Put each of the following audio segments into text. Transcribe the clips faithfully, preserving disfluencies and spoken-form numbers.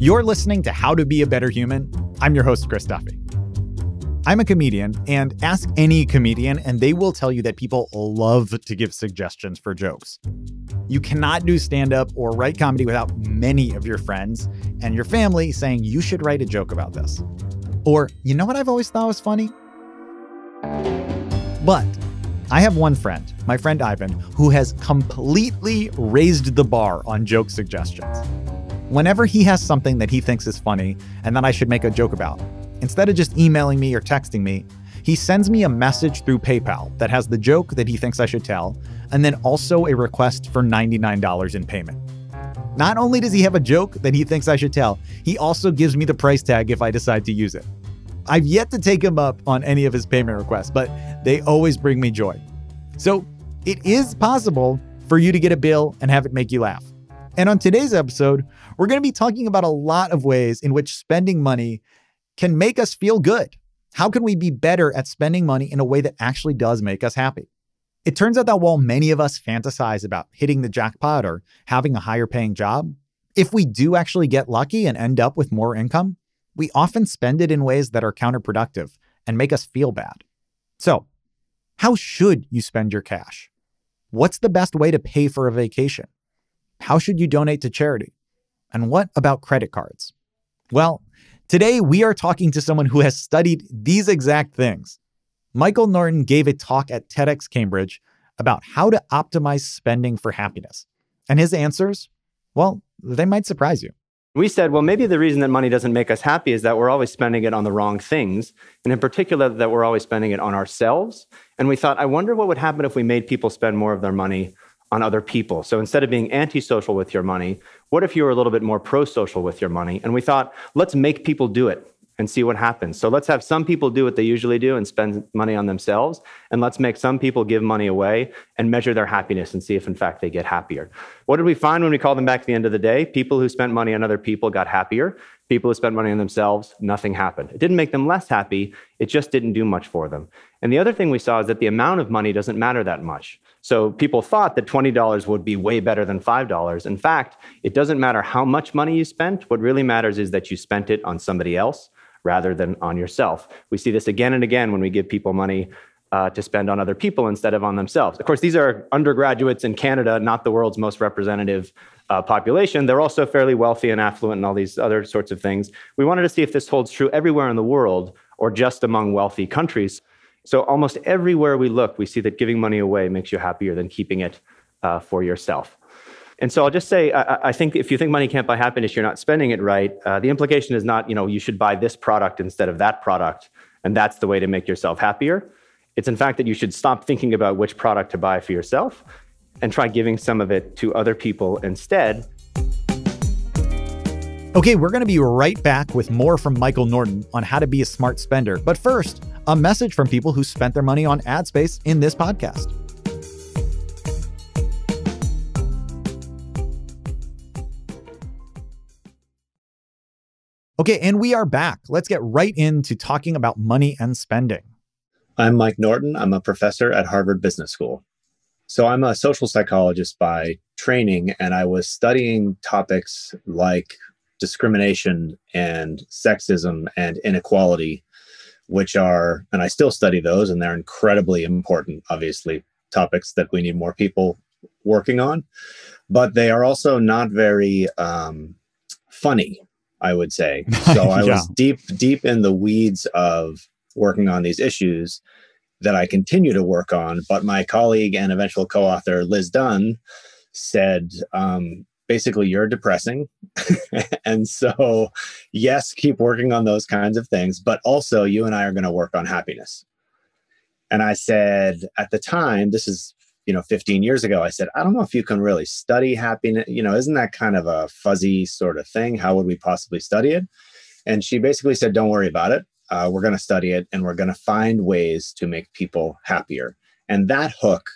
You're listening to How to Be a Better Human. I'm your host, Chris Duffy. I'm a comedian, and ask any comedian, and they will tell you that people love to give suggestions for jokes. You cannot do stand-up or write comedy without many of your friends and your family saying you should write a joke about this. Or, you know what I've always thought was funny? But I have one friend, my friend Ivan, who has completely raised the bar on joke suggestions. Whenever he has something that he thinks is funny and that I should make a joke about, instead of just emailing me or texting me, he sends me a message through PayPal that has the joke that he thinks I should tell, and then also a request for ninety-nine dollars in payment. Not only does he have a joke that he thinks I should tell, he also gives me the price tag if I decide to use it. I've yet to take him up on any of his payment requests, but they always bring me joy. So it is possible for you to get a bill and have it make you laugh. And on today's episode, we're going to be talking about a lot of ways in which spending money can make us feel good. How can we be better at spending money in a way that actually does make us happy? It turns out that while many of us fantasize about hitting the jackpot or having a higher paying job, if we do actually get lucky and end up with more income, we often spend it in ways that are counterproductive and make us feel bad. So, how should you spend your cash? What's the best way to pay for a vacation? How should you donate to charity? And what about credit cards? Well, today, we are talking to someone who has studied these exact things. Michael Norton gave a talk at TEDx Cambridge about how to optimize spending for happiness. And his answers, well, they might surprise you. We said, well, maybe the reason that money doesn't make us happy is that we're always spending it on the wrong things, and in particular, that we're always spending it on ourselves. And we thought, I wonder what would happen if we made people spend more of their money on other people. So instead of being antisocial with your money, what if you were a little bit more pro-social with your money? And we thought, let's make people do it and see what happens. So let's have some people do what they usually do and spend money on themselves. And let's make some people give money away and measure their happiness and see if in fact they get happier. What did we find when we called them back at the end of the day? People who spent money on other people got happier. People who spent money on themselves, nothing happened. It didn't make them less happy. It just didn't do much for them. And the other thing we saw is that the amount of money doesn't matter that much. So people thought that twenty dollars would be way better than five dollars. In fact, it doesn't matter how much money you spent. What really matters is that you spent it on somebody else rather than on yourself. We see this again and again when we give people money uh, to spend on other people instead of on themselves. Of course, these are undergraduates in Canada, not the world's most representative uh, population. They're also fairly wealthy and affluent and all these other sorts of things. We wanted to see if this holds true everywhere in the world or just among wealthy countries. So almost everywhere we look, we see that giving money away makes you happier than keeping it uh, for yourself. And so I'll just say, I, I think if you think money can't buy happiness, you're not spending it right. Uh, the implication is not, you know, you should buy this product instead of that product, and that's the way to make yourself happier. It's in fact that you should stop thinking about which product to buy for yourself and try giving some of it to other people instead. Okay, we're going to be right back with more from Michael Norton on how to be a smart spender. But first, a message from people who spent their money on ad space in this podcast. Okay, and we are back. Let's get right into talking about money and spending. I'm Mike Norton. I'm a professor at Harvard Business School. So I'm a social psychologist by training, and I was studying topics like discrimination and sexism and inequality, which are, and I still study those, and they're incredibly important, obviously, topics that we need more people working on. But they are also not very um, funny, I would say. So I yeah. was deep, deep in the weeds of working on these issues that I continue to work on. But my colleague and eventual co-author, Liz Dunn, said, um, basically, you're depressing. And so, yes, keep working on those kinds of things, but also you and I are going to work on happiness. And I said, at the time, this is, you know, fifteen years ago, I said, I don't know if you can really study happiness. You know, isn't that kind of a fuzzy sort of thing? How would we possibly study it? And she basically said, don't worry about it. Uh, we're going to study it and we're going to find ways to make people happier. And that hook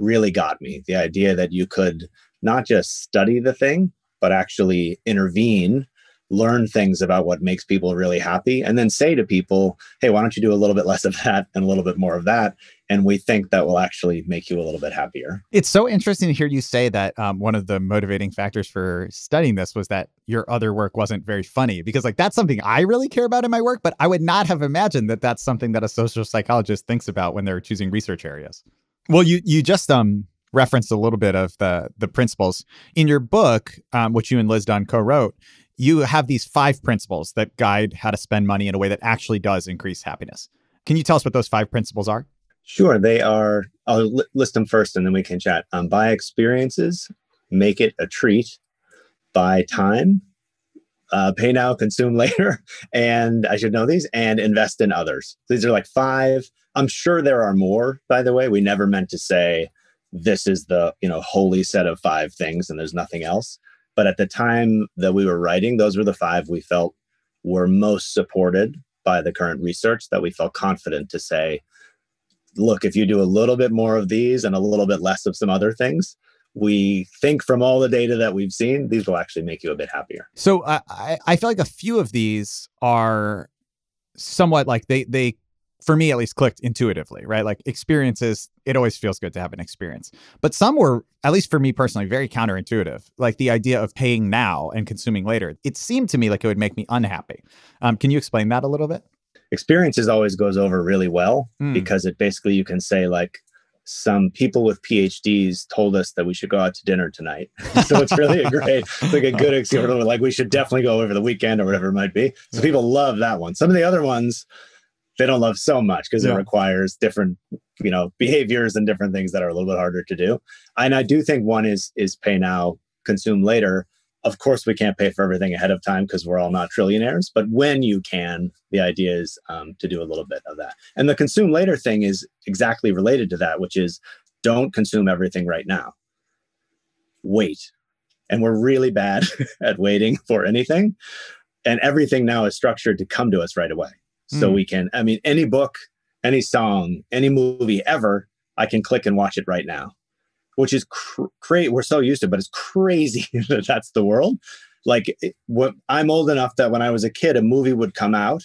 really got me. The idea that you could not just study the thing, but actually intervene learn things about what makes people really happy, and then say to people, hey, why don't you do a little bit less of that and a little bit more of that? And we think that will actually make you a little bit happier. It's so interesting to hear you say that um, one of the motivating factors for studying this was that your other work wasn't very funny, because like that's something I really care about in my work, but I would not have imagined that that's something that a social psychologist thinks about when they're choosing research areas. Well, you you just um referenced a little bit of the, the principles. In your book, um, which you and Liz Dunn co-wrote, you have these five principles that guide how to spend money in a way that actually does increase happiness. Can you tell us what those five principles are? Sure. They are, I'll li- list them first and then we can chat. Um, buy experiences, make it a treat, buy time, uh, pay now, consume later, and I should know these, and invest in others. These are like five. I'm sure there are more, by the way. We never meant to say this is the, you know, holy set of five things and there's nothing else. But at the time that we were writing, those were the five we felt were most supported by the current research, that we felt confident to say, look, if you do a little bit more of these and a little bit less of some other things, we think from all the data that we've seen, these will actually make you a bit happier. So uh, I, I feel like a few of these are somewhat like they, they, for me at least, clicked intuitively, right? Like experiences, it always feels good to have an experience. But some were, at least for me personally, very counterintuitive. Like the idea of paying now and consuming later, it seemed to me like it would make me unhappy. Um, can you explain that a little bit? Experiences always goes over really well mm. because it basically, you can say like, some people with P H Ds told us that we should go out to dinner tonight. So it's really a great, it's like a good excuse. Like we should definitely go over the weekend or whatever it might be. So people love that one. Some of the other ones they don't love so much because yeah. it requires different, you know, behaviors and different things that are a little bit harder to do. And I do think one is is pay now, consume later. Of course, we can't pay for everything ahead of time because we're all not trillionaires. But when you can, the idea is um, to do a little bit of that. And the consume later thing is exactly related to that, which is don't consume everything right now. Wait. And we're really bad at waiting for anything. And everything now is structured to come to us right away. So mm. we can, I mean, any book, any song, any movie ever, I can click and watch it right now. Which is cr- crazy. We're so used to it, but it's crazy that that's the world. Like it, what, I'm old enough that when I was a kid, a movie would come out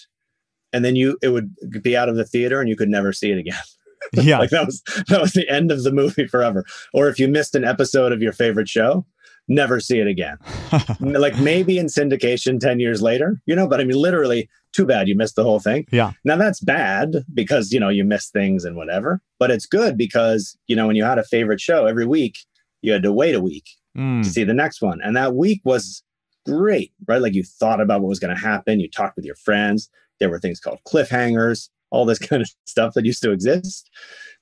and then you it would be out of the theater and you could never see it again. Yeah, like that was that was the end of the movie forever. Or if you missed an episode of your favorite show, never see it again. Like maybe in syndication ten years later, you know, but I mean, literally, too bad you missed the whole thing. Yeah. Now that's bad because, you know, you miss things and whatever, but it's good because, you know, when you had a favorite show every week, you had to wait a week mm. to see the next one. And that week was great, right? Like you thought about what was going to happen. You talked with your friends. There were things called cliffhangers, all this kind of stuff that used to exist.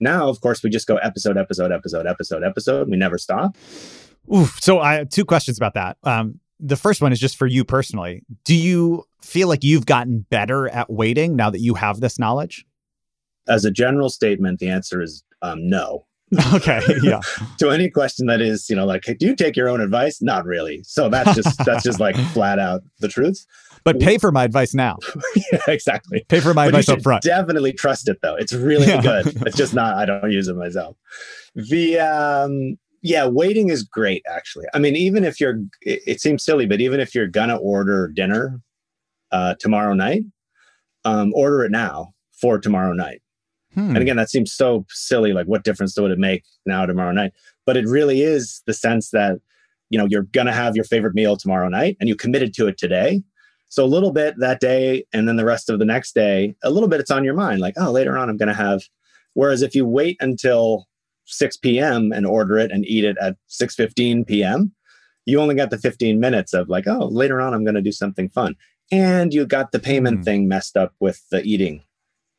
Now, of course, we just go episode, episode, episode, episode, episode. We never stop. Oof. So I have two questions about that. Um, The first one is just for you personally. Do you feel like you've gotten better at waiting now that you have this knowledge? As a general statement, the answer is um, no. Okay, yeah. To any question that is, you know, like, hey, do you take your own advice? Not really. So that's just that's just like flat out the truth. But pay for my advice now. Yeah, exactly. Pay for my but advice up front. Definitely trust it though. It's really yeah. good. It's just not. I don't use it myself. The um. Yeah, waiting is great, actually. I mean, even if you're, it, it seems silly, but even if you're going to order dinner uh, tomorrow night, um, order it now for tomorrow night. Hmm. And again, that seems so silly. Like what difference would it make now, tomorrow night? But it really is the sense that, you know, you're going to have your favorite meal tomorrow night and you committed to it today. So a little bit that day and then the rest of the next day, a little bit it's on your mind. Like, oh, later on, I'm going to have, whereas if you wait until six p.m. and order it and eat it at six fifteen p.m. you only got the fifteen minutes of like, oh, later on, I'm going to do something fun. And you got the payment mm. thing messed up with the eating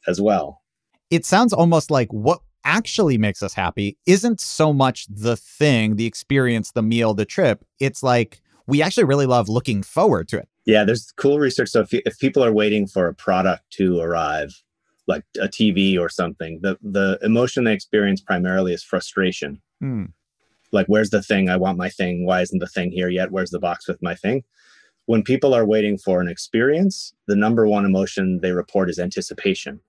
as well. It sounds almost like what actually makes us happy isn't so much the thing, the experience, the meal, the trip. It's like we actually really love looking forward to it. Yeah, there's cool research. So if, if people are waiting for a product to arrive, like a T V or something, the the emotion they experience primarily is frustration. Mm. Like, where's the thing? I want my thing. Why isn't the thing here yet? Where's the box with my thing? When people are waiting for an experience, the number one emotion they report is anticipation.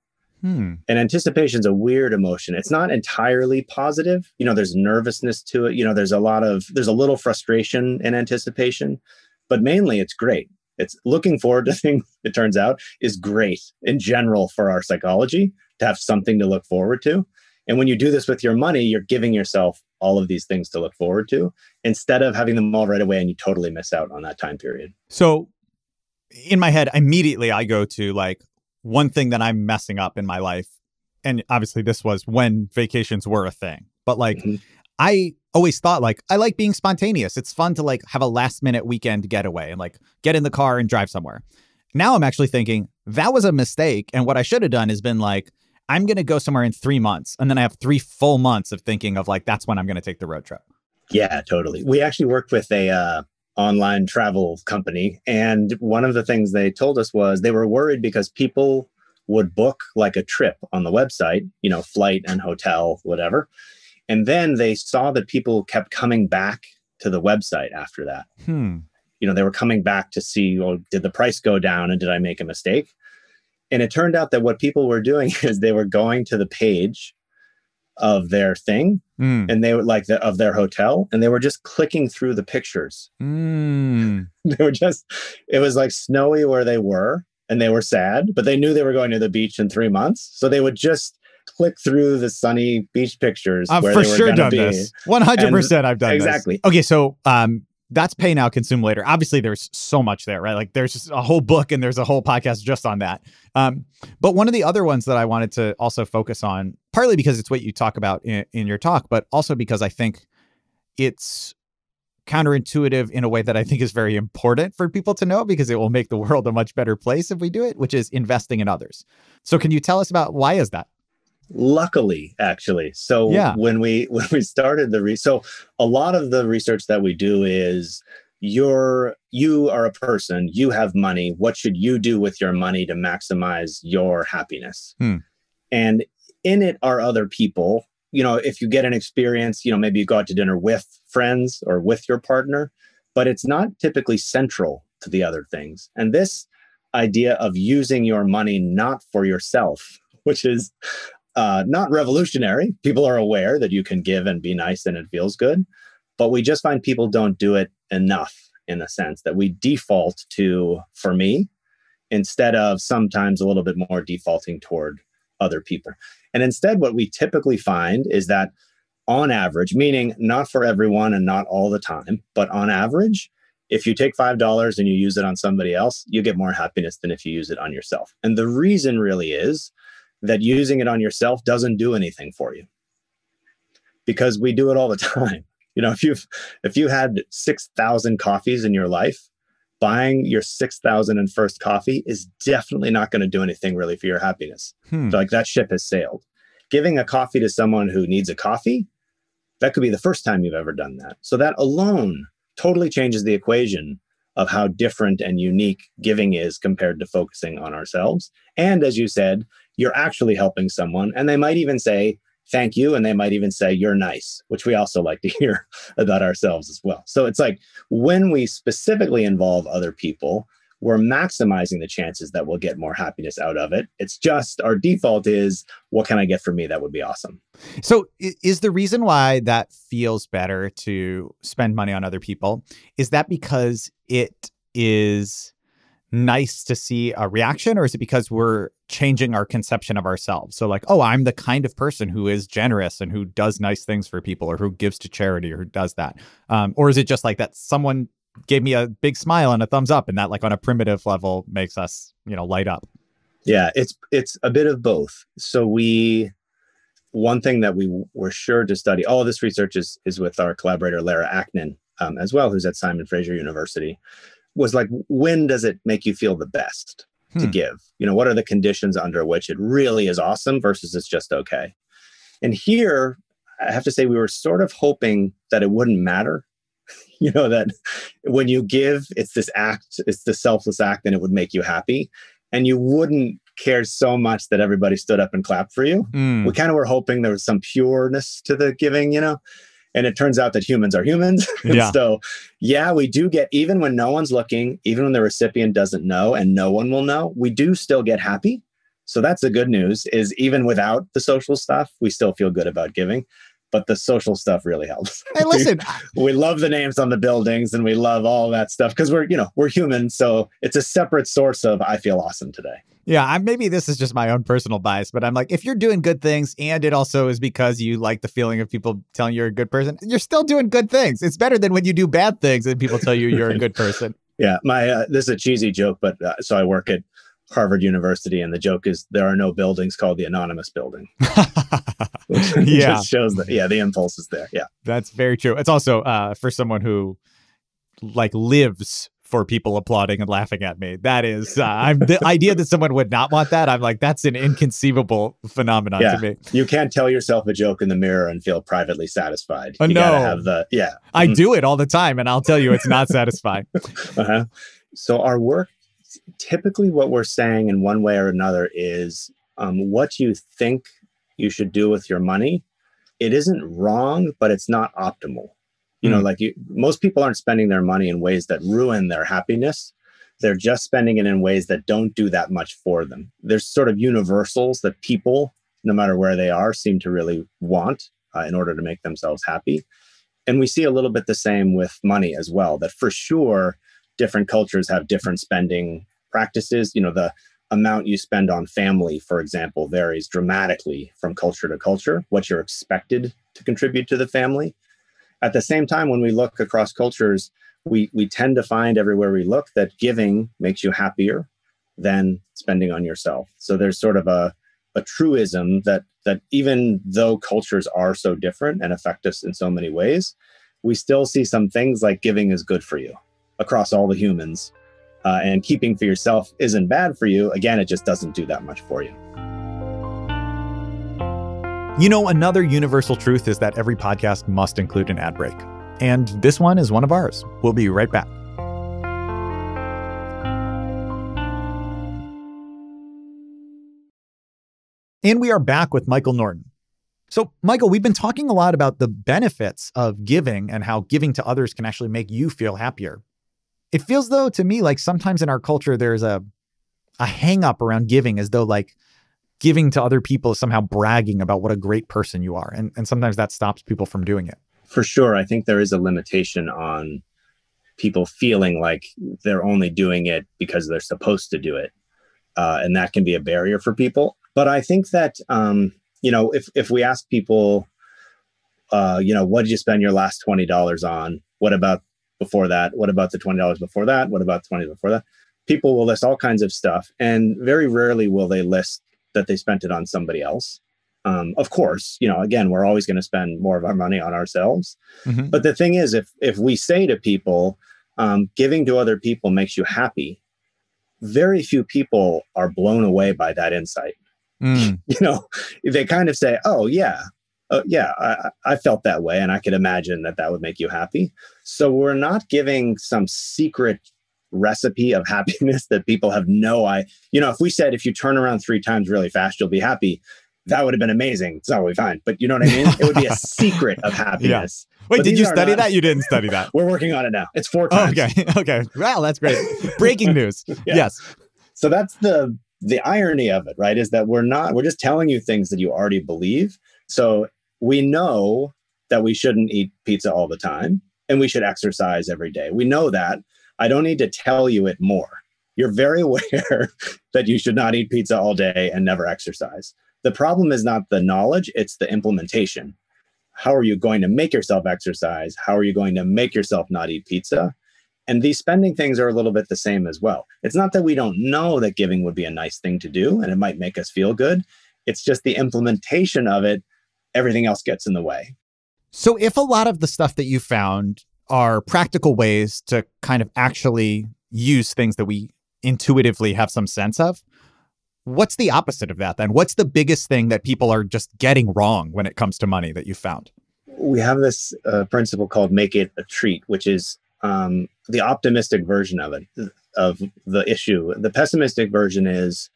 Mm. And anticipation is a weird emotion. It's not entirely positive. You know, there's nervousness to it. You know, there's a lot of, there's a little frustration in anticipation, but mainly it's great. It's looking forward to things, it turns out, is great in general for our psychology to have something to look forward to. And when you do this with your money, you're giving yourself all of these things to look forward to instead of having them all right away and you totally miss out on that time period. So in my head, immediately I go to like one thing that I'm messing up in my life. And obviously this was when vacations were a thing, but like mm-hmm. I always thought like, I like being spontaneous. It's fun to like have a last minute weekend getaway and like get in the car and drive somewhere. Now I'm actually thinking that was a mistake. And what I should have done has been like, I'm going to go somewhere in three months. And then I have three full months of thinking of like, that's when I'm going to take the road trip. Yeah, totally. We actually worked with a uh, online travel company. And one of the things they told us was they were worried because people would book like a trip on the website, you know, flight and hotel, whatever. And then they saw that people kept coming back to the website after that. Hmm. You know, they were coming back to see, well, did the price go down and did I make a mistake? And it turned out that what people were doing is they were going to the page of their thing mm. and they were like the, of their hotel and they were just clicking through the pictures. Mm. They were just, it was like snowy where they were and they were sad, but they knew they were going to the beach in three months. So they would just click through the sunny beach pictures. I've where for they were sure done be. This. one hundred percent and, I've done exactly. this. Exactly. Okay. So, um, that's pay now, consume later. Obviously, there's so much there, right? Like there's just a whole book and there's a whole podcast just on that. Um, but one of the other ones that I wanted to also focus on, partly because it's what you talk about in, in your talk, but also because I think it's counterintuitive in a way that I think is very important for people to know because it will make the world a much better place if we do it, which is investing in others. So can you tell us about why is that? Luckily, actually. So yeah. when we when we started the re so a lot of the research that we do is you're you are a person, you have money. What should you do with your money to maximize your happiness? Hmm. And in it are other people. You know, if you get an experience, you know, maybe you go out to dinner with friends or with your partner, but it's not typically central to the other things. And this idea of using your money not for yourself, which is Uh, not revolutionary. People are aware that you can give and be nice and it feels good, but we just find people don't do it enough in the sense that we default to, for me, instead of sometimes a little bit more defaulting toward other people. And instead, what we typically find is that on average, meaning not for everyone and not all the time, but on average, if you take five dollars and you use it on somebody else, you get more happiness than if you use it on yourself. And the reason really is that using it on yourself doesn't do anything for you because we do it all the time. You know, if you've, if you had six thousand coffees in your life, buying your six thousand and first coffee is definitely not going to do anything really for your happiness. Hmm. So like that ship has sailed. Giving a coffee to someone who needs a coffee, that could be the first time you've ever done that. So that alone totally changes the equation of how different and unique giving is compared to focusing on ourselves. And as you said, you're actually helping someone. And they might even say, thank you. And they might even say, you're nice, which we also like to hear about ourselves as well. So it's like when we specifically involve other people, we're maximizing the chances that we'll get more happiness out of it. It's just our default is, what can I get for me? That would be awesome. So is the reason why that feels better to spend money on other people? Is that because it is nice to see a reaction, or is it because we're changing our conception of ourselves? So like, oh, I'm the kind of person who is generous and who does nice things for people or who gives to charity or who does that. Um, or is it just like that someone gave me a big smile and a thumbs up and that like on a primitive level makes us, you know, light up? Yeah, it's it's a bit of both. So we one thing that we were sure to study, all of this research is, is with our collaborator, Lara Aknin, um, as well, who's at Simon Fraser University, was like, when does it make you feel the best to hmm. give? You know, what are the conditions under which it really is awesome versus it's just okay? And here, I have to say, we were sort of hoping that it wouldn't matter. You know, that when you give, it's this act, it's the selfless act, and it would make you happy. And you wouldn't care so much that everybody stood up and clapped for you. Mm. We kind of were hoping there was some pureness to the giving, you know. And it turns out that humans are humans. Yeah. So, yeah, we do get, even when no one's looking, even when the recipient doesn't know and no one will know, we do still get happy. So that's the good news, is even without the social stuff, we still feel good about giving. but the social stuff really helps. Hey, listen, we, we love the names on the buildings and we love all that stuff because we're, you know, we're human. So it's a separate source of, I feel awesome today. Yeah, I, maybe this is just my own personal bias, but I'm like, if you're doing good things and it also is because you like the feeling of people telling you're a good person, you're still doing good things. It's better than when you do bad things and people tell you you're a good person. Yeah, my uh, this is a cheesy joke, but uh, so I work at Harvard University and the joke is there are no buildings called the anonymous building. Yeah, just shows that, yeah, the impulse is there. Yeah, that's very true. It's also uh, for someone who like lives for people applauding and laughing at me. That is, uh, I'm, the idea that someone would not want that, I'm like, that's an inconceivable phenomenon yeah. to me. You can't tell yourself a joke in the mirror and feel privately satisfied. Uh, you no. gotta have the, yeah. I mm. do it all the time, and I'll tell you it's not satisfying. Uh-huh. So our work, typically what we're saying in one way or another is um, what you think you should do with your money. It isn't wrong, but it's not optimal. You know, like you, most people aren't spending their money in ways that ruin their happiness. They're just spending it in ways that don't do that much for them. There's sort of universals that people, no matter where they are, seem to really want uh, in order to make themselves happy. And we see a little bit the same with money as well, that for sure, different cultures have different spending practices. You know, the amount you spend on family, for example, varies dramatically from culture to culture, what you're expected to contribute to the family. At the same time, when we look across cultures, we, we tend to find everywhere we look that giving makes you happier than spending on yourself. So there's sort of a, a truism that, that even though cultures are so different and affect us in so many ways, we still see some things like giving is good for you across all the humans. Uh, and keeping for yourself isn't bad for you. Again, it just doesn't do that much for you. You know, another universal truth is that every podcast must include an ad break. And this one is one of ours. We'll be right back. And we are back with Michael Norton. So, Michael, we've been talking a lot about the benefits of giving and how giving to others can actually make you feel happier. It feels, though, to me like sometimes in our culture, there's a, a hang up around giving as though like giving to other people is somehow bragging about what a great person you are. And, and sometimes that stops people from doing it. For sure. I think there is a limitation on people feeling like they're only doing it because they're supposed to do it. Uh, and that can be a barrier for people. But I think that, um, you know, if, if we ask people, uh, you know, what did you spend your last twenty dollars on? What about before that? What about the twenty dollars before that? What about twenty dollars before that? People will list all kinds of stuff. And very rarely will they list that they spent it on somebody else. Um, of course, you know, again, we're always going to spend more of our money on ourselves. Mm-hmm. But the thing is, if if we say to people, um, giving to other people makes you happy, very few people are blown away by that insight. Mm. You know, they kind of say, oh, yeah, uh, yeah, I, I felt that way. And I could imagine that that would make you happy. So we're not giving some secret recipe of happiness that people have no idea. You know, if we said, if you turn around three times really fast, you'll be happy. That would have been amazing. It's not what we find, but you know what I mean? It would be a secret of happiness. Yeah. Wait, but did you study not... that? You didn't study that. We're working on it now. It's four times. Oh, okay. Okay. Wow. That's great. Breaking news. Yeah. Yes. So that's the, the irony of it, right? Is that we're not, we're just telling you things that you already believe. So we know that we shouldn't eat pizza all the time and we should exercise every day. We know that. I don't need to tell you it more. You're very aware that you should not eat pizza all day and never exercise. The problem is not the knowledge, it's the implementation. How are you going to make yourself exercise? How are you going to make yourself not eat pizza? And these spending things are a little bit the same as well. It's not that we don't know that giving would be a nice thing to do and it might make us feel good. It's just the implementation of it. Everything else gets in the way. So if a lot of the stuff that you found are practical ways to kind of actually use things that we intuitively have some sense of, what's the opposite of that then? What's the biggest thing that people are just getting wrong when it comes to money that you found? We have this uh, principle called make it a treat, which is um, the optimistic version of it, of the issue. The pessimistic version is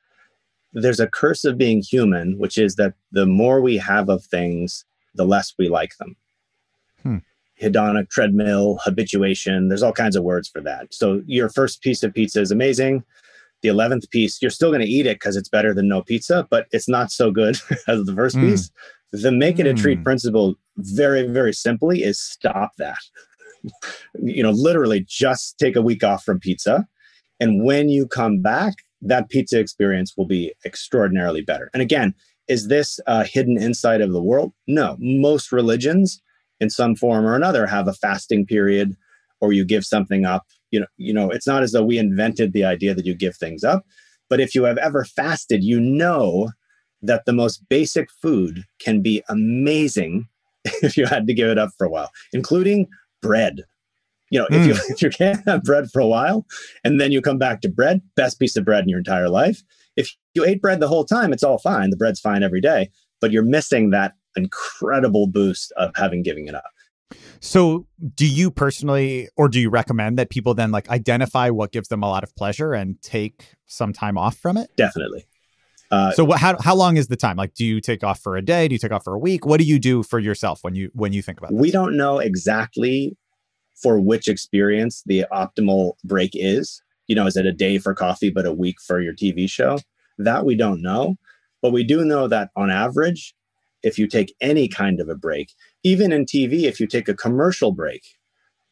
there's a curse of being human, which is that the more we have of things, the less we like them. Hmm. Hedonic treadmill, habituation, there's all kinds of words for that. So your first piece of pizza is amazing. The eleventh piece, you're still going to eat it because it's better than no pizza, but it's not so good as the first mm. piece. The make it a treat mm. principle, very, very simply, is stop that. You know, literally just take a week off from pizza. And when you come back, that pizza experience will be extraordinarily better. And again, is this a hidden insight of the world? No. Most religions in some form or another have a fasting period, or you give something up. You know, you know, it's not as though we invented the idea that you give things up. But if you have ever fasted, you know that the most basic food can be amazing if you had to give it up for a while, including bread. You know, mm. if you if you can't have bread for a while, and then you come back to bread, best piece of bread in your entire life. If you ate bread the whole time, it's all fine. The bread's fine every day, but you're missing that incredible boost of having given it up. So do you personally, or do you recommend that people then like identify what gives them a lot of pleasure and take some time off from it? Definitely. Uh, so what, how how long is the time? Like, do you take off for a day? Do you take off for a week? What do you do for yourself when you when you think about that? We don't know exactly for which experience the optimal break is. You know, is it a day for coffee, but a week for your T V show? That we don't know. But we do know that on average, if you take any kind of a break, even in T V, if you take a commercial break,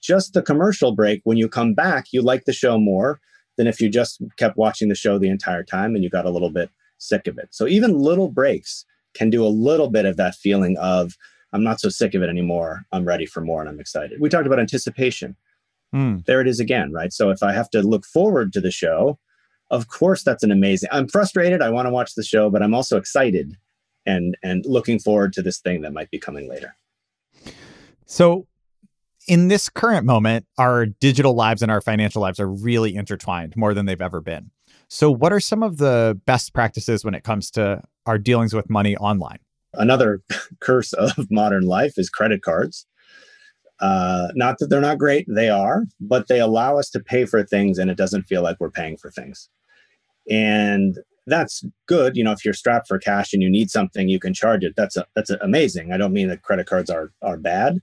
just the commercial break, when you come back, you like the show more than if you just kept watching the show the entire time and you got a little bit sick of it. So even little breaks can do a little bit of that feeling of, I'm not so sick of it anymore. I'm ready for more and I'm excited. We talked about anticipation. Mm. There it is again, right? So if I have to look forward to the show, of course, that's an amazing, I'm frustrated. I want to watch the show, but I'm also excited and and looking forward to this thing that might be coming later. So in this current moment, our digital lives and our financial lives are really intertwined more than they've ever been. So what are some of the best practices when it comes to our dealings with money online? Another curse of modern life is credit cards. Uh, not that they're not great, they are, but they allow us to pay for things and it doesn't feel like we're paying for things. And that's good. You know, if you're strapped for cash and you need something, you can charge it. That's a, that's a amazing. I don't mean that credit cards are are bad,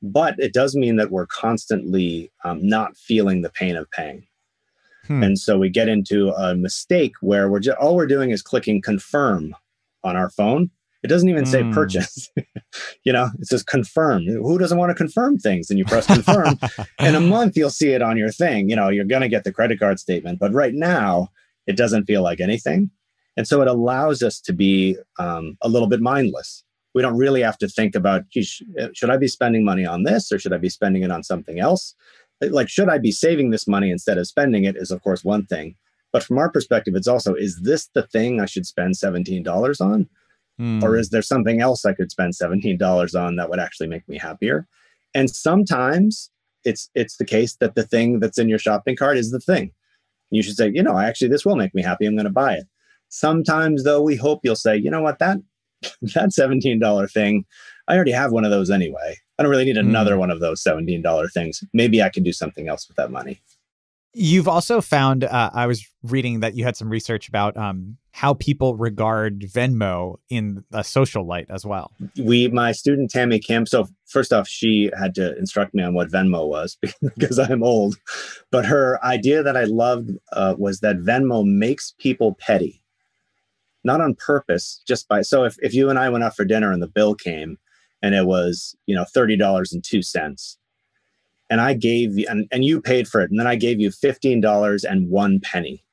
but it does mean that we're constantly um, not feeling the pain of paying. Hmm. And so we get into a mistake where we're just, all we're doing is clicking confirm on our phone. It doesn't even say mm. purchase, you know, it says confirm. Who doesn't want to confirm things? And you press confirm. In a month, you'll see it on your thing. You know, you're going to get the credit card statement. But right now, it doesn't feel like anything. And so it allows us to be um, a little bit mindless. We don't really have to think about, geez, should I be spending money on this or should I be spending it on something else? Like, should I be saving this money instead of spending it is, of course, one thing. But from our perspective, it's also, is this the thing I should spend seventeen dollars on? Mm. Or is there something else I could spend seventeen dollars on that would actually make me happier? And sometimes it's it's the case that the thing that's in your shopping cart is the thing. You should say, you know, actually, this will make me happy. I'm going to buy it. Sometimes, though, we hope you'll say, you know what, that that seventeen dollar thing, I already have one of those anyway. I don't really need another mm. one of those seventeen dollar things. Maybe I can do something else with that money. You've also found, uh, I was reading that you had some research about um, how people regard Venmo in a social light as well. We, my student, Tammy Kim, so first off, she had to instruct me on what Venmo was because I'm old. But her idea that I loved uh, was that Venmo makes people petty, not on purpose, just by, so if, if you and I went out for dinner and the bill came and it was, you know, thirty dollars and two cents. And I gave you, and, and you paid for it. And then I gave you fifteen dollars and one penny.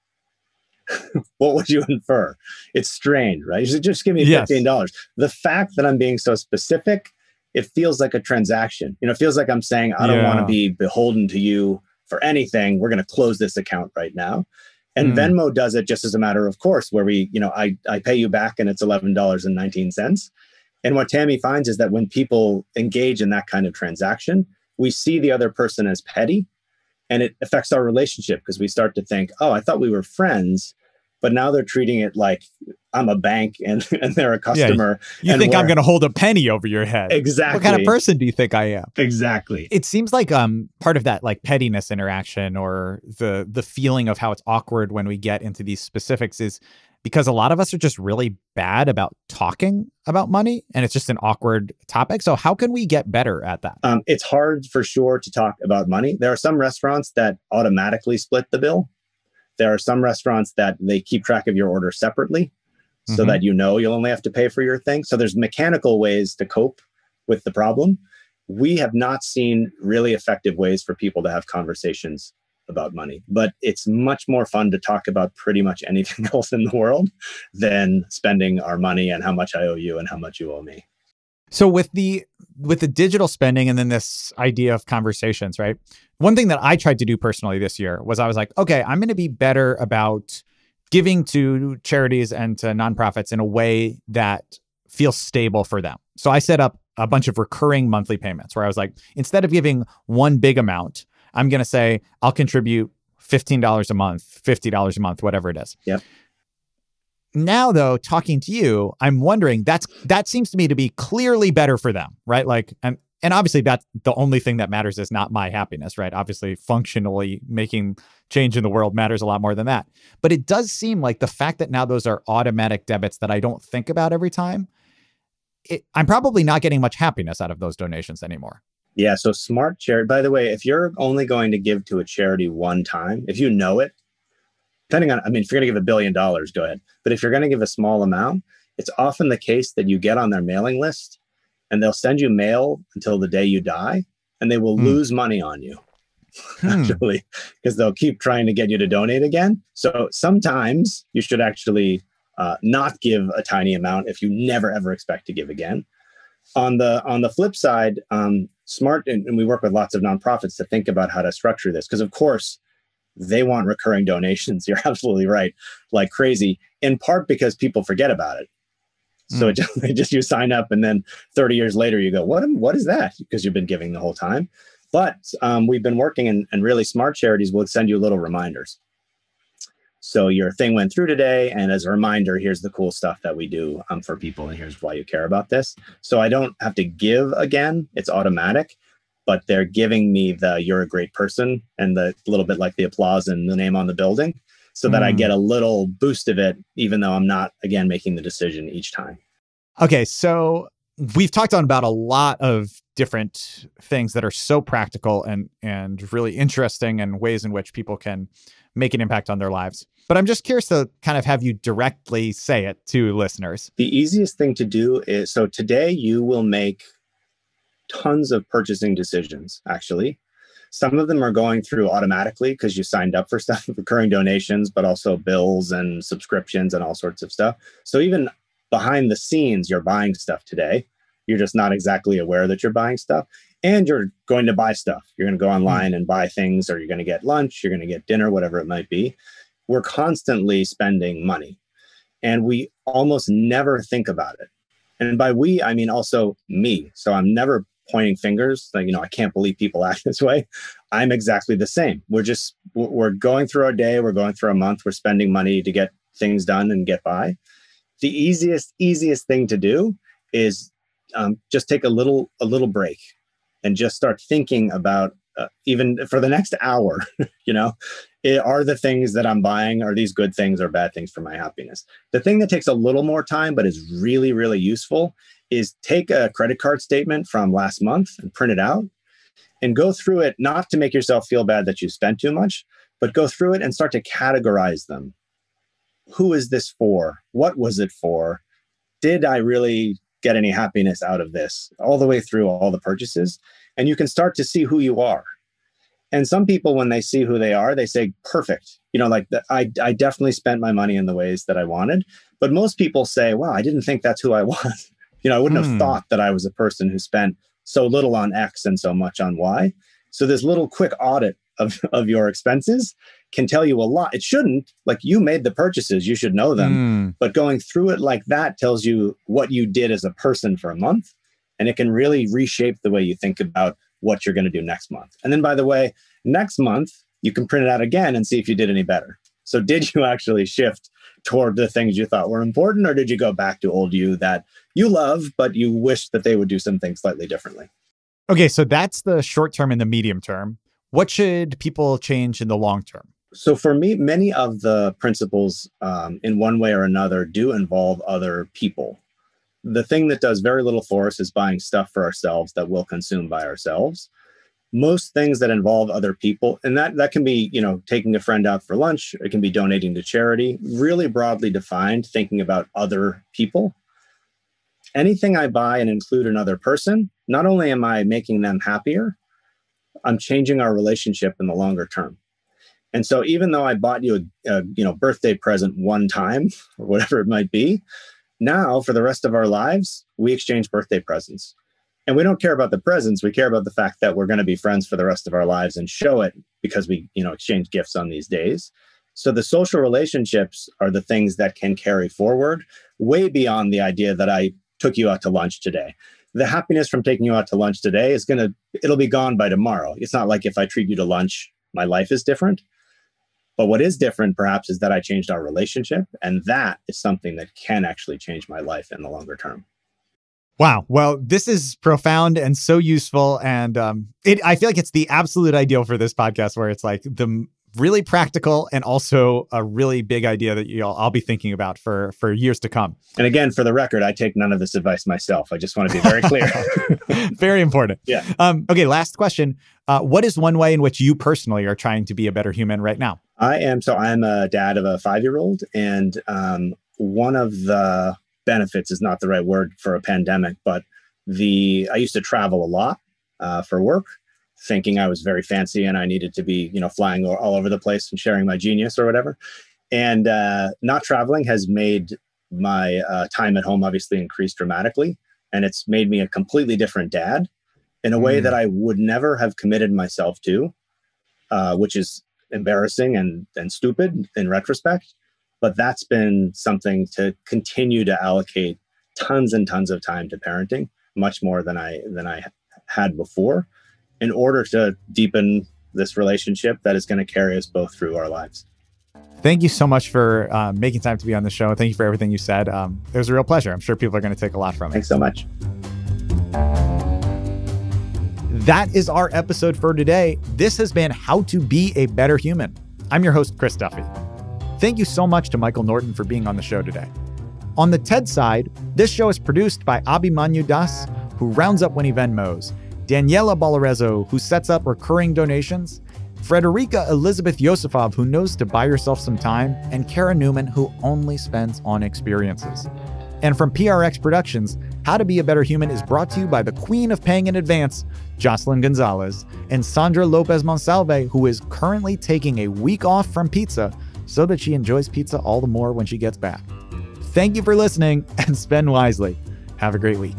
What would you infer? It's strange, right? You should just give me fifteen dollars. Yes. The fact that I'm being so specific, it feels like a transaction. You know, it feels like I'm saying, I don't yeah. want to be beholden to you for anything. We're going to close this account right now. And mm. Venmo does it just as a matter of course, where we, you know, I, I pay you back and it's eleven dollars and nineteen cents. And what Tammy finds is that when people engage in that kind of transaction, we see the other person as petty and it affects our relationship because we start to think, oh, I thought we were friends, but now they're treating it like I'm a bank and, and they're a customer. Yeah, you and think I'm going to hold a penny over your head. Exactly. What kind of person do you think I am? Exactly. It seems like um part of that like pettiness interaction or the the feeling of how it's awkward when we get into these specifics is because a lot of us are just really bad about talking about money and it's just an awkward topic. So how can we get better at that? Um, it's hard for sure to talk about money. There are some restaurants that automatically split the bill. There are some restaurants that they keep track of your order separately. so mm-hmm. that you know you'll only have to pay for your thing. So there's mechanical ways to cope with the problem. We have not seen really effective ways for people to have conversations about money, but it's much more fun to talk about pretty much anything else in the world than spending our money and how much I owe you and how much you owe me. So with the with the digital spending and then this idea of conversations, right? One thing that I tried to do personally this year was I was like, okay, I'm going to be better about giving to charities and to nonprofits in a way that feels stable for them. So I set up a bunch of recurring monthly payments where I was like, instead of giving one big amount, I'm going to say I'll contribute fifteen dollars a month, fifty dollars a month, whatever it is. Yep. Now, though, talking to you, I'm wondering, that's that seems to me to be clearly better for them, right? Like, and, and obviously that's the only thing that matters is not my happiness, right? Obviously, functionally making change in the world matters a lot more than that. But it does seem like the fact that now those are automatic debits that I don't think about every time, it, I'm probably not getting much happiness out of those donations anymore. Yeah, so smart charity. By the way, if you're only going to give to a charity one time, if you know it, depending on, I mean, if you're going to give a billion dollars, go ahead. But if you're going to give a small amount, it's often the case that you get on their mailing list and they'll send you mail until the day you die and they will mm. lose money on you, hmm. actually, because they'll keep trying to get you to donate again. So sometimes you should actually Uh, not give a tiny amount if you never, ever expect to give again. On the on the flip side, um, smart, and, and we work with lots of nonprofits to think about how to structure this, because of course, they want recurring donations. You're absolutely right, like crazy, in part because people forget about it. So mm. it just, it just you sign up and then thirty years later, you go, what, what is that? Because you've been giving the whole time. But um, we've been working and, and really smart charities will send you little reminders. So your thing went through today. And as a reminder, here's the cool stuff that we do um, for people. And here's why you care about this. So I don't have to give again. It's automatic, but they're giving me the you're a great person and the little bit like the applause and the name on the building so that mm. I get a little boost of it, even though I'm not, again, making the decision each time. Okay. So we've talked on about a lot of different things that are so practical and, and really interesting and ways in which people can make an impact on their lives. But I'm just curious to kind of have you directly say it to listeners. The easiest thing to do is, so today you will make tons of purchasing decisions, actually. Some of them are going through automatically because you signed up for stuff, recurring donations, but also bills and subscriptions and all sorts of stuff. So even behind the scenes, you're buying stuff today. You're just not exactly aware that you're buying stuff. And you're going to buy stuff. You're going to go online and buy things, or you're going to get lunch, you're going to get dinner, whatever it might be. We're constantly spending money. And we almost never think about it. And by we, I mean also me. So I'm never pointing fingers. Like, you know, I can't believe people act this way. I'm exactly the same. We're just, we're going through our day. We're going through our month. We're spending money to get things done and get by. The easiest, easiest thing to do is um, just take a little, a little break and just start thinking about, uh, even for the next hour, you know, it, are the things that I'm buying, are these good things or bad things for my happiness? The thing that takes a little more time, but is really, really useful is take a credit card statement from last month and print it out and go through it, not to make yourself feel bad that you spent too much, but go through it and start to categorize them. Who is this for? What was it for? Did I really get any happiness out of this? All the way through all the purchases. And you can start to see who you are. And some people, when they see who they are, they say, perfect. You know, like the, I, I definitely spent my money in the ways that I wanted. But most people say, wow, I didn't think that's who I was. You know, I wouldn't mm. have thought that I was a person who spent so little on X and so much on Y. So this little quick audit of, of your expenses can tell you a lot. It shouldn't, like you made the purchases, you should know them. Mm. But going through it like that tells you what you did as a person for a month. And it can really reshape the way you think about what you're going to do next month. And then by the way, next month, you can print it out again and see if you did any better. So did you actually shift toward the things you thought were important? Or did you go back to old you that you love, but you wish that they would do something slightly differently? Okay, so that's the short term and the medium term. What should people change in the long term? So for me, many of the principles um, in one way or another do involve other people. The thing that does very little for us is buying stuff for ourselves that we'll consume by ourselves. most things that involve other people. And that, that can be, you know, taking a friend out for lunch. It can be donating to charity, really broadly defined, thinking about other people. Anything I buy and include another person, not only am I making them happier, I'm changing our relationship in the longer term. And so even though I bought you a, a you know, birthday present one time or whatever it might be, now for the rest of our lives, we exchange birthday presents. And we don't care about the presents. We care about the fact that we're going to be friends for the rest of our lives and show it because we, you know, exchange gifts on these days. So the social relationships are the things that can carry forward way beyond the idea that I took you out to lunch today. The happiness from taking you out to lunch today is going to, it'll be gone by tomorrow. It's not like if I treat you to lunch, my life is different. But what is different perhaps is that I changed our relationship. And that is something that can actually change my life in the longer term. Wow. Well, this is profound and so useful. And um, it, I feel like it's the absolute ideal for this podcast, where it's like the really practical and also a really big idea that you all, I'll be thinking about for, for years to come. And again, for the record, I take none of this advice myself. I just want to be very clear. Very important. Yeah. Um, okay. Last question. Uh, what is one way in which you personally are trying to be a better human right now? I am. So I'm a dad of a five-year-old, and um, one of the benefits is not the right word for a pandemic, but the I used to travel a lot uh, for work, thinking I was very fancy and I needed to be, you know, flying all over the place and sharing my genius or whatever. And uh, not traveling has made my uh, time at home obviously increase dramatically, and it's made me a completely different dad in a mm. way that I would never have committed myself to, uh, which is embarrassing and and stupid in retrospect. But that's been something to continue to allocate tons and tons of time to parenting, much more than I than I had before, in order to deepen this relationship that is going to carry us both through our lives. Thank you so much for uh, making time to be on the show. Thank you for everything you said. Um, it was a real pleasure. I'm sure people are going to take a lot from it. Thanks so much. That is our episode for today. This has been How to Be a Better Human. I'm your host, Chris Duffy. Thank you so much to Michael Norton for being on the show today. On the TED side, this show is produced by Abhi Manu Das, who rounds up when he Venmos, Daniela Balarezo, who sets up recurring donations, Frederica Elizabeth Yosefov, who knows to buy yourself some time, and Kara Newman, who only spends on experiences. And from P R X Productions, How to Be a Better Human is brought to you by the queen of paying in advance, Jocelyn Gonzalez, and Sandra Lopez-Monsalve, who is currently taking a week off from pizza so that she enjoys pizza all the more when she gets back. Thank you for listening, and spend wisely. Have a great week.